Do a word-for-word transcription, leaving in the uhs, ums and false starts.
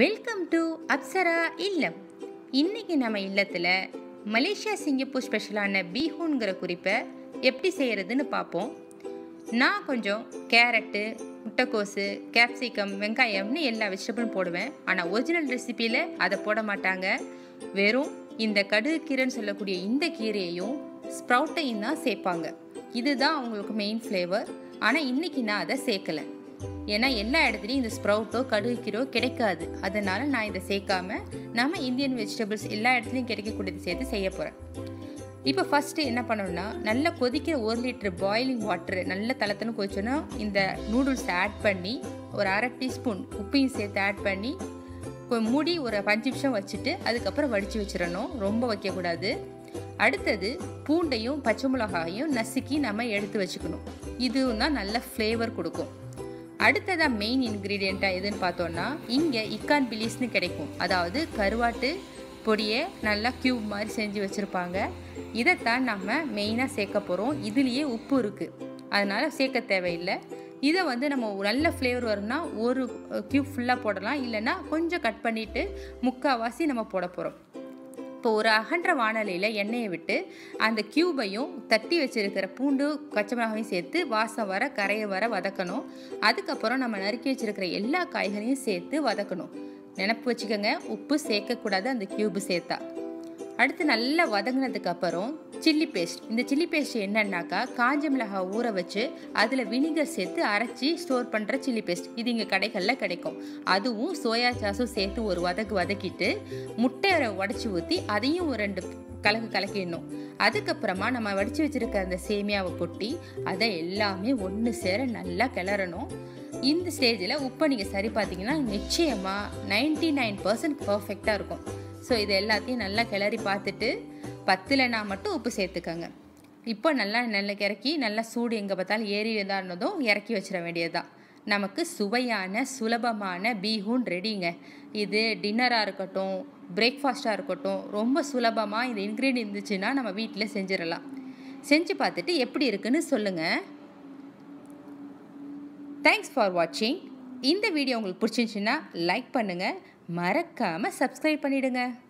Welcome to Apsara இல்லம். இன்றைக்கி நம்ம இல்லத்தில் மலேசியா சிங்கப்பூர் ஸ்பெஷலான பீஹூன்கிற குறிப்பை எப்படி செய்கிறதுன்னு பார்ப்போம். நான் கொஞ்சம் கேரட்டு, முட்டைக்கோசு, கேப்சிகம், வெங்காயம்னு எல்லா வெஜிடபிளும் போடுவேன். ஆனால் ஒரிஜினல் ரெசிப்பியில் அதை போட மாட்டாங்க. வெறும் இந்த கடுகு கீரைன்னு சொல்லக்கூடிய இந்த கீரையையும் ஸ்ப்ரவுட்டையும் தான் சேர்ப்பாங்க. இதுதான் அவங்களுக்கு மெயின் ஃப்ளேவர். ஆனால் இன்றைக்கி நான் அதை சேர்க்கலை. ஏன்னா எல்லா இடத்துலையும் இந்த ஸ்ப்ரவுட்டோ கடுகுக்கீரோ கிடைக்காது. அதனால் நான் இதை சேர்க்காம நம்ம இந்தியன் வெஜிடபிள்ஸ் எல்லா இடத்துலையும் கிடைக்கக்கூடியது சேர்த்து செய்ய போகிறேன். இப்போ ஃபஸ்ட்டு என்ன பண்ணணும்னா, நல்லா கொதிக்கிற ஒரு லிட்டர் பாயிலிங் வாட்டர் நல்லா தளத்துன்னு கொதிச்சோன்னா இந்த நூடுல்ஸை ஆட் பண்ணி ஒரு அரை டீஸ்பூன் உப்பையும் சேர்த்து ஆட் பண்ணி மூடி ஒரு அஞ்சு நிமிஷம் வச்சுட்டு அதுக்கப்புறம் வடித்து வச்சிடணும். ரொம்ப வைக்கக்கூடாது. அடுத்தது பூண்டையும் பச்சை மிளகாயையும் நசுக்கி நம்ம எடுத்து வச்சுக்கணும். இதுவும் தான் நல்ல ஃப்ளேவர் கொடுக்கும். அடுத்ததாக மெயின் இன்க்ரீடியண்ட்டாக எதுன்னு பார்த்தோன்னா, இங்கே இக்கான் பிலீஸ்னு கிடைக்கும். அதாவது கருவாட்டு பொடியை நல்லா க்யூப் மாதிரி செஞ்சு வச்சுருப்பாங்க. இதைத்தான் நம்ம மெயினாக சேர்க்க போகிறோம். இதுலேயே உப்பு இருக்குது, அதனால் சேர்க்க தேவையில்லை. இதை வந்து நம்ம நல்ல ஃப்ளேவர் வரும்னா ஒரு க்யூப் ஃபுல்லாக போடலாம், இல்லைன்னா கொஞ்சம் கட் பண்ணிவிட்டு முக்கால்வாசி நம்ம போட போகிறோம். இப்போ ஒரு அகன்ற வானலையில் எண்ணெயை விட்டு அந்த க்யூபையும் தட்டி வச்சுருக்கிற பூண்டு பச்சை மிளகாயும் சேர்த்து வாசம் வர கரையை வர வதக்கணும். அதுக்கப்புறம் நம்ம நறுக்கி வச்சுருக்கிற எல்லா காய்களையும் சேர்த்து வதக்கணும். நினப்பு வச்சுக்கோங்க, உப்பு சேர்க்கக்கூடாது அந்த க்யூபு சேர்த்தா. அடுத்து நல்லா வதங்கினதுக்கப்புறம் சில்லி பேஸ்ட். இந்த சில்லி பேஸ்ட் என்னன்னாக்கா, காஞ்ச மிளகாய் ஊற வச்சு அதில் வினிகர் சேர்த்து அரைச்சி ஸ்டோர் பண்ணுற சில்லி பேஸ்ட். இது இங்கே கடைகளில் கிடைக்கும். அதுவும் சோயா சாஸும் சேர்த்து ஒரு வதக்கு வதக்கிட்டு முட்டையை உடச்சி ஊற்றி அதையும் ஒரு ரெண்டு கலக்கு கலக்கிடணும். அதுக்கப்புறமா நம்ம வடித்து வச்சுருக்க அந்த சேமியாவை கொட்டி அதை எல்லாமே ஒன்று சேர நல்லா கிளறணும். இந்த ஸ்டேஜில் உப்பை நீங்கள் சரி பார்த்தீங்கன்னா நிச்சயமாக நைன்டி நைன் பர்சன்ட் பர்ஃபெக்டாக இருக்கும். ஸோ இது எல்லாத்தையும் நல்லா கிளறி பார்த்துட்டு பத்துலனா மட்டும் உப்பு சேர்த்துக்கோங்க. இப்போ நல்லா நல்லா இறக்கி நல்லா சூடு எங்கே பார்த்தாலும் ஏறி இதானதும் இறக்கி வச்சிட வேண்டியது தான். நமக்கு சுவையான சுலபமான பீஹூன் ரெடிங்க. இது டின்னராக இருக்கட்டும், பிரேக்ஃபாஸ்ட்டாக இருக்கட்டும், ரொம்ப சுலபமாக இந்த இன்க்ரீடியன்ட் இருந்துச்சுன்னா நம்ம வீட்டில் செஞ்சிடலாம். செஞ்சு பார்த்துட்டு எப்படி இருக்குன்னு சொல்லுங்கள். தேங்க்ஸ் ஃபார் வாட்சிங். இந்த வீடியோ உங்களுக்கு பிடிச்சிருந்துச்சின்னா லைக் பண்ணுங்கள், மறக்காமல் சப்ஸ்கிரைப் பண்ணிவிடுங்க.